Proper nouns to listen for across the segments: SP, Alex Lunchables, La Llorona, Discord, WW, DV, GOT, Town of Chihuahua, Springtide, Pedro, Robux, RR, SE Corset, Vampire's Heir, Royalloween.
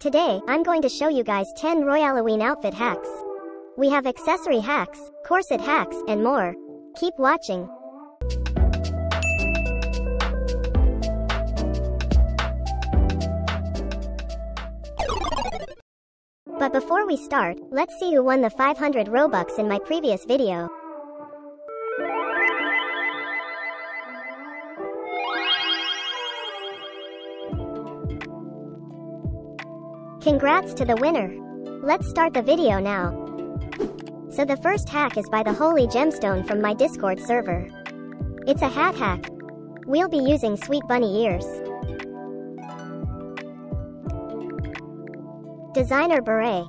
Today, I'm going to show you guys 10 Royalloween outfit hacks. We have accessory hacks, corset hacks, and more. Keep watching. But before we start, let's see who won the 500 Robux in my previous video. Congrats to the winner. Let's start the video now. So the first hack is by the Holy Gemstone from my Discord server. It's a hat hack. We'll be using sweet bunny ears, designer beret,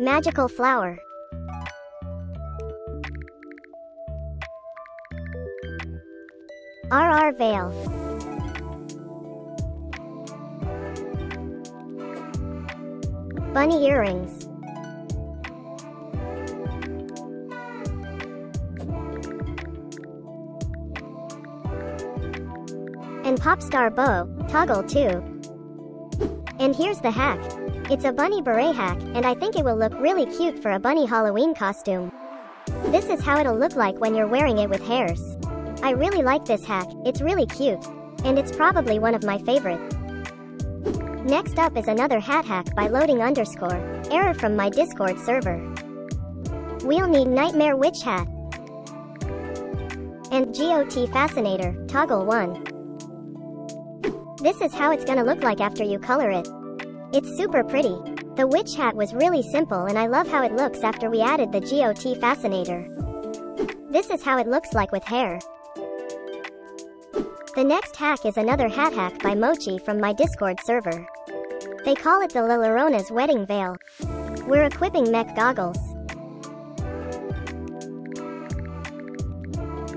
magical flower, RR veil, bunny earrings, and popstar bow, toggle too. And here's the hack. It's a bunny beret hack, and I think it will look really cute for a bunny Halloween costume. This is how it'll look like when you're wearing it with hairs. I really like this hack, it's really cute. And it's probably one of my favorite. Next up is another hat hack by loading_error from my Discord server. We'll need Nightmare Witch Hat and GOT Fascinator, toggle 1. This is how it's gonna look like after you color it. It's super pretty. The witch hat was really simple and I love how it looks after we added the GOT Fascinator. This is how it looks like with hair. The next hack is another hat hack by Mochi from my Discord server. They call it the La Llorona's wedding veil. We're equipping mech goggles,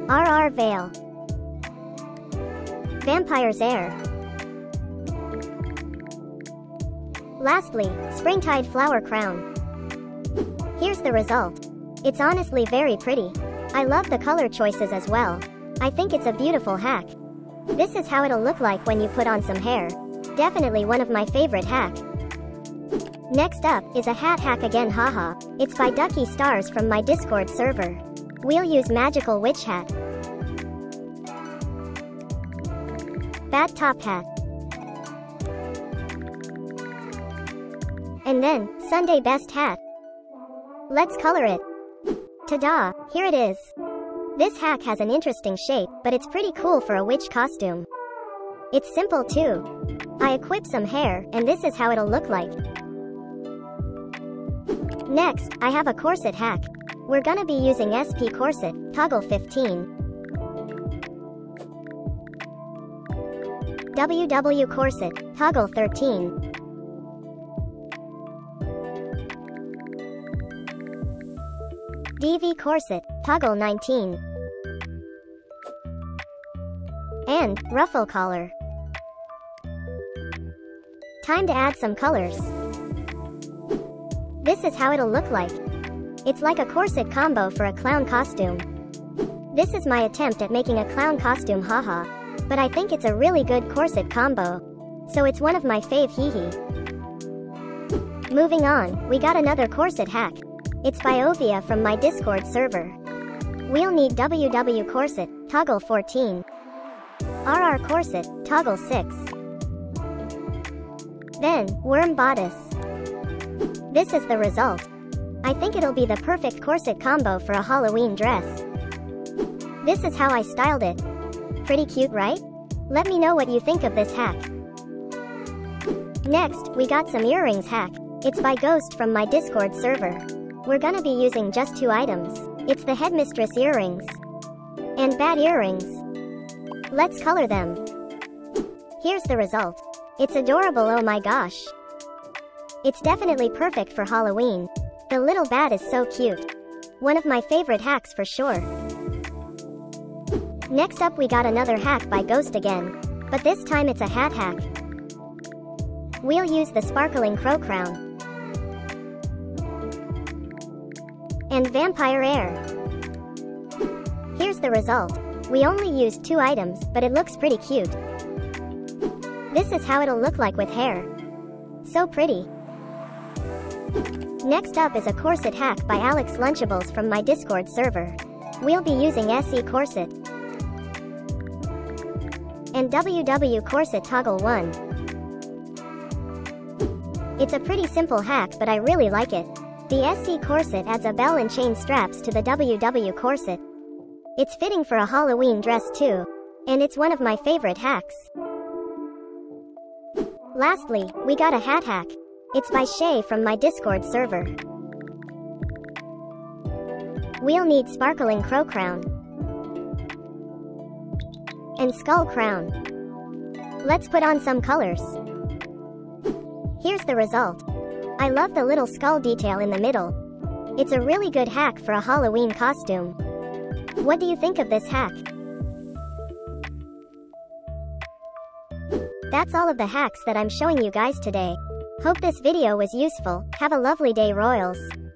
RR veil, vampire's air. Lastly, springtide flower crown. Here's the result. It's honestly very pretty. I love the color choices as well. I think it's a beautiful hack. This is how it'll look like when you put on some hair. Definitely one of my favorite hack. Next up is a hat hack again, haha. It's by Ducky Stars from my Discord server. We'll use magical witch hat, bat top hat, and then Sunday best hat. Let's color it. Ta-da, here it is. This hack has an interesting shape, but it's pretty cool for a witch costume. It's simple too. I equip some hair, and this is how it'll look like. Next, I have a corset hack. We're gonna be using SP corset, toggle 15. WW corset, toggle 13. DV corset, toggle 19. And ruffle collar. Time to add some colors. This is how it'll look like. It's like a corset combo for a clown costume. This is my attempt at making a clown costume, haha. But I think it's a really good corset combo. So it's one of my fave, hee hee. Moving on, we got another corset hack. It's by Ovia from my Discord server. We'll need WW corset, toggle 14. RR corset, toggle 6. Then, worm bodice. This is the result. I think it'll be the perfect corset combo for a Halloween dress. This is how I styled it. Pretty cute, right? Let me know what you think of this hack. Next, we got some earrings hack. It's by Ghost from my Discord server. We're gonna be using just two items. It's the headmistress earrings and bat earrings. Let's color them. Here's the result. It's adorable, oh my gosh. It's definitely perfect for Halloween. The little bat is so cute. One of my favorite hacks for sure. Next up we got another hack by Ghost again. But this time it's a hat hack. We'll use the sparkling crow crown and vampire air. Here's the result. We only used 2 items, but it looks pretty cute. This is how it'll look like with hair. So pretty. Next up is a corset hack by Alex Lunchables from my Discord server. We'll be using SE corset and WW corset toggle 1. It's a pretty simple hack, but I really like it. The SC corset adds a bell and chain straps to the WW corset. It's fitting for a Halloween dress too, and it's one of my favorite hacks. Lastly, we got a hat hack. It's by Shay from my Discord server. We'll need sparkling crow crown and skull crown. Let's put on some colors. Here's the result. I love the little skull detail in the middle. It's a really good hack for a Halloween costume. What do you think of this hack? That's all of the hacks that I'm showing you guys today. Hope this video was useful. Have a lovely day, Royals.